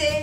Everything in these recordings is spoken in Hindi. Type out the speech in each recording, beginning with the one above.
नमस्ते,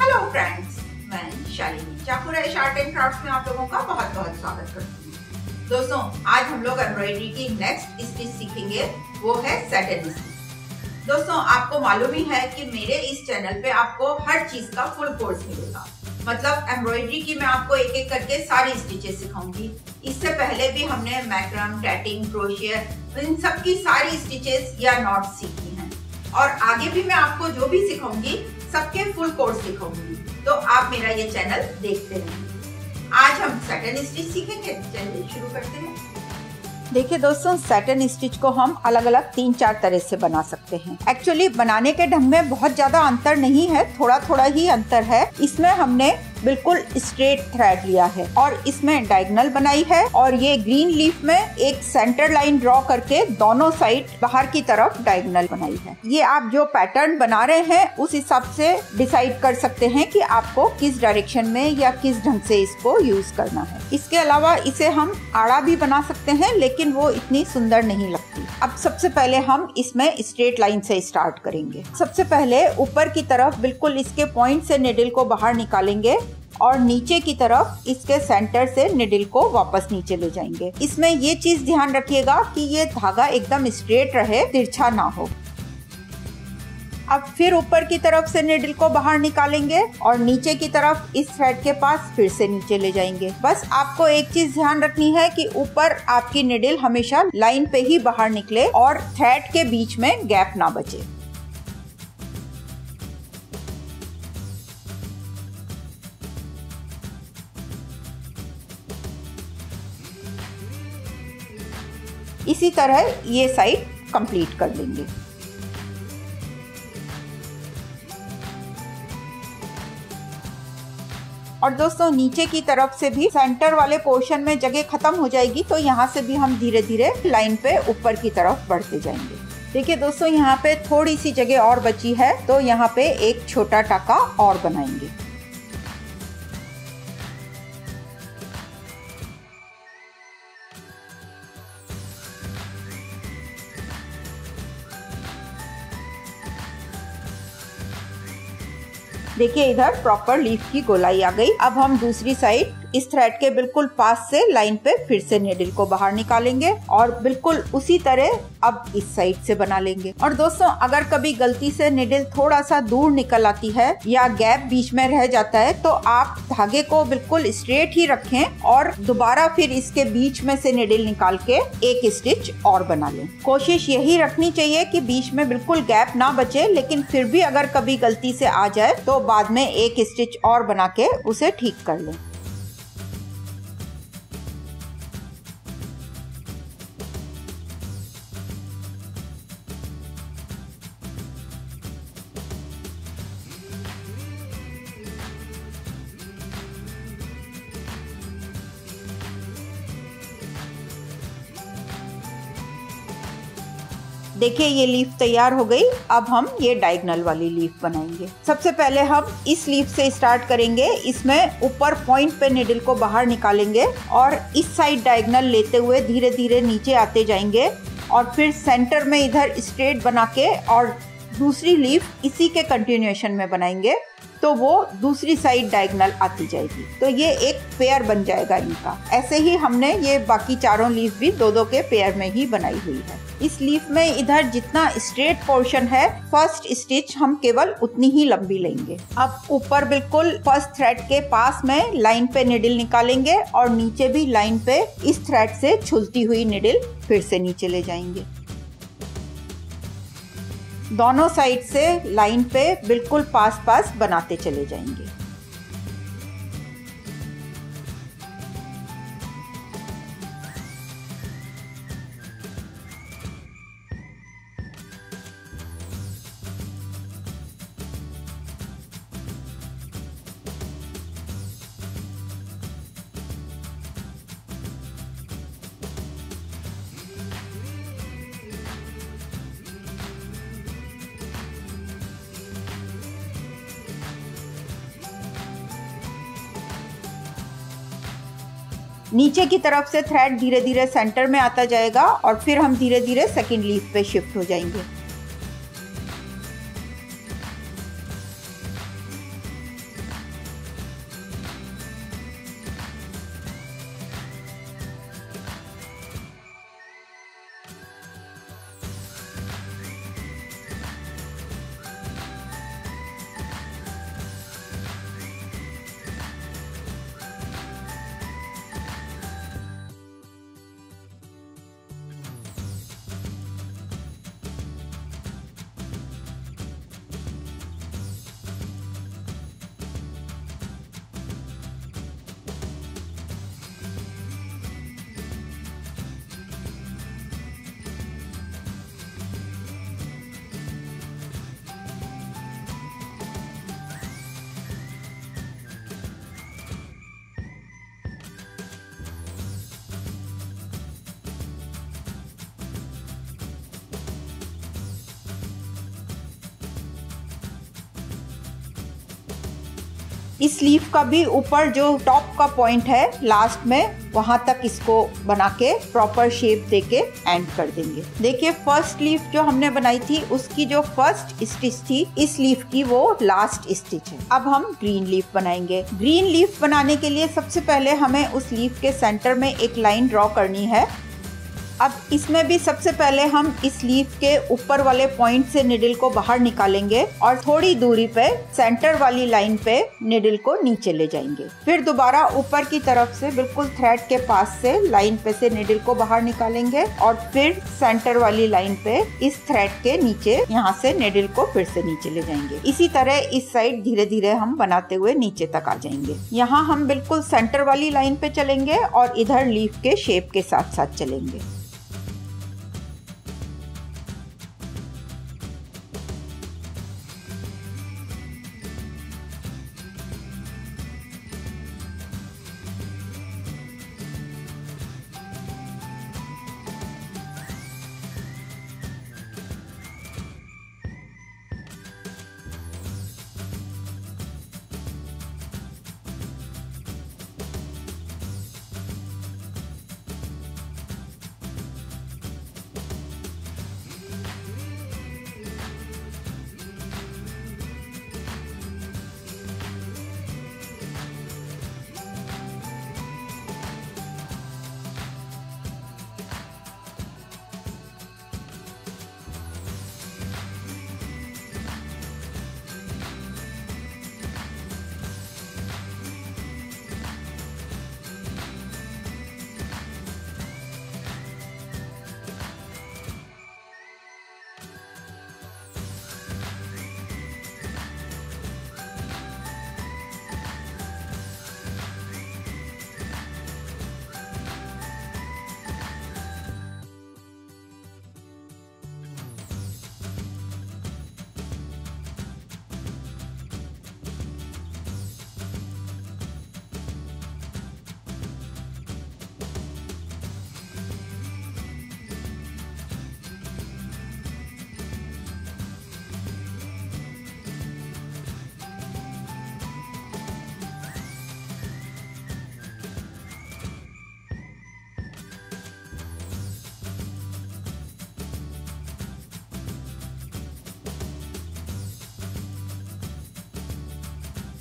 हेलो फ्रेंड्स, मैं शालिनी चापूराश आर्ट एंड क्राफ्ट्स में आप लोगों का बहुत बहुत स्वागत करती हूँ। दोस्तों, आज हम लोग एम्ब्रॉयडरी की नेक्स्ट स्टिच सीखेंगे, वो है सैटिन स्टिच। दोस्तों, आपको मालूम ही है कि मेरे इस चैनल पे आपको हर चीज का फुल कोर्स मिलेगा, मतलब एम्ब्रॉयडरी की मैं आपको एक एक करके सारी स्टिचेस सिखाऊंगी। इससे पहले भी हमने मैक्रम, टैटिंग, क्रोशिया, इन सब की सारी स्टिचेस या नॉट सीखी हैं, और आगे भी मैं आपको जो भी सिखाऊंगी सबके फुल कोर्स सिखाऊंगी, तो आप मेरा ये चैनल देखते रहें। आज हम सैटिन स्टिच सीखेंगे, चलिए शुरू करते हैं। देखिए दोस्तों, सैटिन स्टिच को हम अलग अलग 3-4 तरह से बना सकते हैं। एक्चुअली बनाने के ढंग में बहुत ज्यादा अंतर नहीं है, थोड़ा थोड़ा ही अंतर है। इसमें हमने बिल्कुल स्ट्रेट थ्रेड लिया है और इसमें डायगोनल बनाई है, और ये ग्रीन लीफ में एक सेंटर लाइन ड्रॉ करके दोनों साइड बाहर की तरफ डायगोनल बनाई है। ये आप जो पैटर्न बना रहे हैं उस हिसाब से डिसाइड कर सकते हैं कि आपको किस डायरेक्शन में या किस ढंग से इसको यूज करना है। इसके अलावा इसे हम आड़ा भी बना सकते हैं, लेकिन वो इतनी सुंदर नहीं लगती। अब सबसे पहले हम इसमें स्ट्रेट लाइन से स्टार्ट करेंगे। सबसे पहले ऊपर की तरफ बिल्कुल इसके पॉइंट से निडल को बाहर निकालेंगे और नीचे की तरफ इसके सेंटर से निडल को वापस नीचे ले जाएंगे। इसमें ये चीज ध्यान रखिएगा कि ये धागा एकदम स्ट्रेट रहे, तिरछा ना हो। अब फिर ऊपर की तरफ से निडल को बाहर निकालेंगे और नीचे की तरफ इस थ्रेड के पास फिर से नीचे ले जाएंगे। बस आपको एक चीज ध्यान रखनी है कि ऊपर आपकी निडल हमेशा लाइन पे ही बाहर निकले और थ्रेड के बीच में गैप ना बचे। इसी तरह ये साइड कंप्लीट कर लेंगे। और दोस्तों, नीचे की तरफ से भी सेंटर वाले पोर्शन में जगह खत्म हो जाएगी, तो यहाँ से भी हम धीरे धीरे लाइन पे ऊपर की तरफ बढ़ते जाएंगे। देखिए दोस्तों, यहाँ पे थोड़ी सी जगह और बची है, तो यहाँ पे एक छोटा टाका और बनाएंगे। देखिए, इधर प्रॉपर लीफ की गोलाई आ गई। अब हम दूसरी साइड इस थ्रेड के बिल्कुल पास से लाइन पे फिर से नीडल को बाहर निकालेंगे और बिल्कुल उसी तरह अब इस साइड से बना लेंगे। और दोस्तों, अगर कभी गलती से नीडल थोड़ा सा दूर निकल आती है या गैप बीच में रह जाता है, तो आप धागे को बिल्कुल स्ट्रेट ही रखें और दोबारा फिर इसके बीच में से नीडल निकाल के एक स्टिच और बना लें। कोशिश यही रखनी चाहिए कि बीच में बिल्कुल गैप ना बचे, लेकिन फिर भी अगर कभी गलती से आ जाए तो बाद में एक स्टिच और बना के उसे ठीक कर लें। देखिए, ये लीफ तैयार हो गई। अब हम ये डायगोनल वाली लीफ बनाएंगे। सबसे पहले हम इस लीफ से स्टार्ट करेंगे। इसमें ऊपर पॉइंट पे निडल को बाहर निकालेंगे और इस साइड डायगोनल लेते हुए धीरे धीरे नीचे आते जाएंगे और फिर सेंटर में इधर स्ट्रेट बना के और दूसरी लीफ इसी के कंटिन्यूएशन में बनाएंगे, तो वो दूसरी साइड डायगोनल आती जाएगी। तो ये एक पेयर बन जाएगा इनका। ऐसे ही हमने ये बाकी चारों लीफ भी 2-2 के पेयर में ही बनाई हुई है। इस लीफ में इधर जितना स्ट्रेट पोर्शन है, फर्स्ट स्टिच हम केवल उतनी ही लंबी लेंगे। अब ऊपर बिल्कुल फर्स्ट थ्रेड के पास में लाइन पे निडल निकालेंगे और नीचे भी लाइन पे इस थ्रेड से छुलती हुई निडल फिर से नीचे ले जाएंगे। दोनों साइड से लाइन पे बिल्कुल पास पास बनाते चले जाएंगे। नीचे की तरफ से थ्रेड धीरे धीरे सेंटर में आता जाएगा और फिर हम धीरे धीरे सेकंड लीफ पे शिफ्ट हो जाएंगे। इस लीफ का भी ऊपर जो टॉप का पॉइंट है लास्ट में, वहां तक इसको बना के प्रॉपर शेप देके एंड कर देंगे। देखिए फर्स्ट लीफ जो हमने बनाई थी उसकी जो फर्स्ट स्टिच थी इस लीफ की, वो लास्ट स्टिच है। अब हम ग्रीन लीफ बनाएंगे। ग्रीन लीफ बनाने के लिए सबसे पहले हमें उस लीफ के सेंटर में एक लाइन ड्रॉ करनी है। अब इसमें भी सबसे पहले हम इस लीफ के ऊपर वाले पॉइंट से निडल को बाहर निकालेंगे और थोड़ी दूरी पे सेंटर वाली लाइन पे निडल को नीचे ले जाएंगे। फिर दोबारा ऊपर की तरफ से बिल्कुल थ्रेड के पास से लाइन पे से निडल को बाहर निकालेंगे और फिर सेंटर वाली लाइन पे इस थ्रेड के नीचे यहाँ से निडल को फिर से नीचे ले जाएंगे। इसी तरह इस साइड धीरे धीरे हम बनाते हुए नीचे तक आ जाएंगे। यहाँ हम बिल्कुल सेंटर वाली लाइन पे चलेंगे और इधर लीफ के शेप के साथ साथ चलेंगे।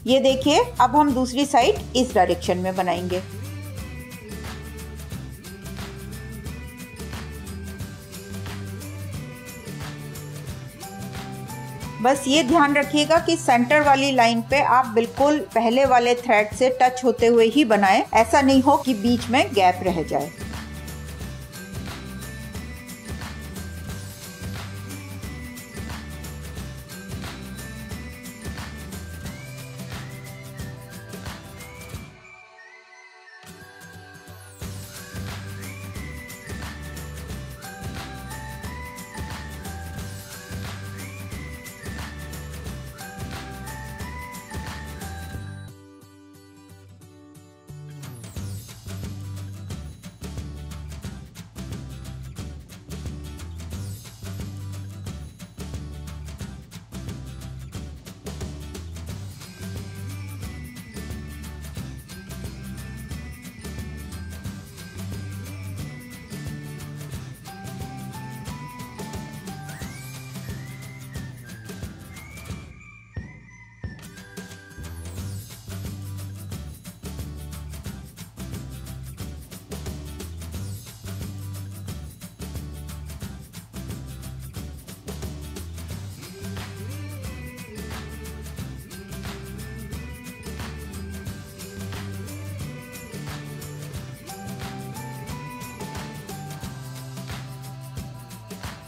ये देखिए अब हम दूसरी साइड इस डायरेक्शन में बनाएंगे। बस ये ध्यान रखिएगा कि सेंटर वाली लाइन पे आप बिल्कुल पहले वाले थ्रेड से टच होते हुए ही बनाएं, ऐसा नहीं हो कि बीच में गैप रह जाए।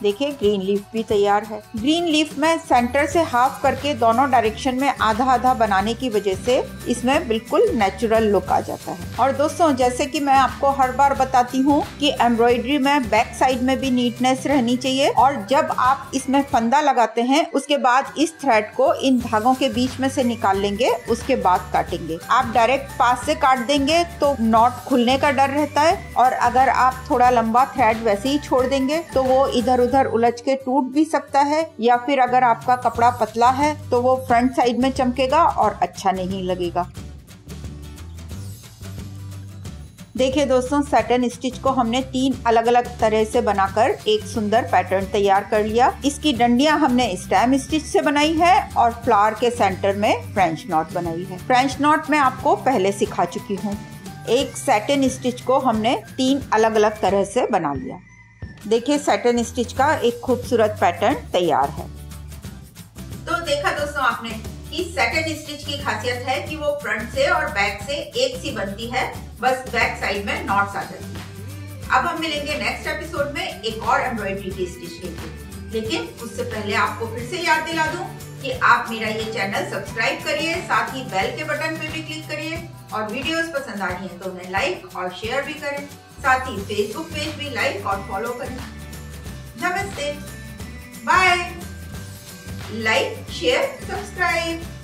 देखिए ग्रीन लीफ भी तैयार है। ग्रीन लीफ में सेंटर से हाफ करके दोनों डायरेक्शन में आधा आधा बनाने की वजह से इसमें बिल्कुल नेचुरल लुक आ जाता है। और दोस्तों जैसे कि मैं आपको हर बार बताती हूँ कि एम्ब्रॉयडरी में बैक साइड में भी नीटनेस रहनी चाहिए और जब आप इसमें फंदा लगाते हैं उसके बाद इस थ्रेड को इन धागों के बीच में से निकाल लेंगे, उसके बाद काटेंगे। आप डायरेक्ट पास से काट देंगे तो नॉट खुलने का डर रहता है और अगर आप थोड़ा लंबा थ्रेड वैसे ही छोड़ देंगे तो वो इधर इधर उलझ के टूट भी सकता है, या फिर अगर आपका कपड़ा पतला है तो वो फ्रंट साइड में चमकेगा और अच्छा नहीं लगेगा। देखिए दोस्तों, सैटिन स्टिच को हमने 3 अलग अलग तरह से बनाकर एक सुंदर पैटर्न तैयार कर लिया। इसकी डंडियां हमने स्टेम स्टिच से बनाई है और फ्लावर के सेंटर में फ्रेंच नॉट बनाई है। फ्रेंच नॉट मैं आपको पहले सिखा चुकी हूँ। एक सैटिन स्टिच को हमने 3 अलग अलग तरह से बना लिया। देखिए, सैटिन स्टिच का एक खूबसूरत पैटर्न तैयार है। तो देखा दोस्तों आपने, इस सैटिन स्टिच की खासियत है कि वो फ्रंट से और बैक से एक सी बनती है, बस बैक साइड में नॉट्स आ जाती है। अब हम मिलेंगे नेक्स्ट एपिसोड में एक और एम्ब्रॉयडरी की स्टिच लेके, लेकिन उससे पहले आपको फिर से याद दिला दूं कि आप मेरा ये चैनल सब्सक्राइब करिए, साथ ही बेल के बटन पे भी क्लिक करिए, और वीडियोस पसंद आ रही है तो उन्हें लाइक और शेयर भी करें, साथ ही फेसबुक पेज भी लाइक और फॉलो करें। नमस्ते, बाय। Like, share, subscribe.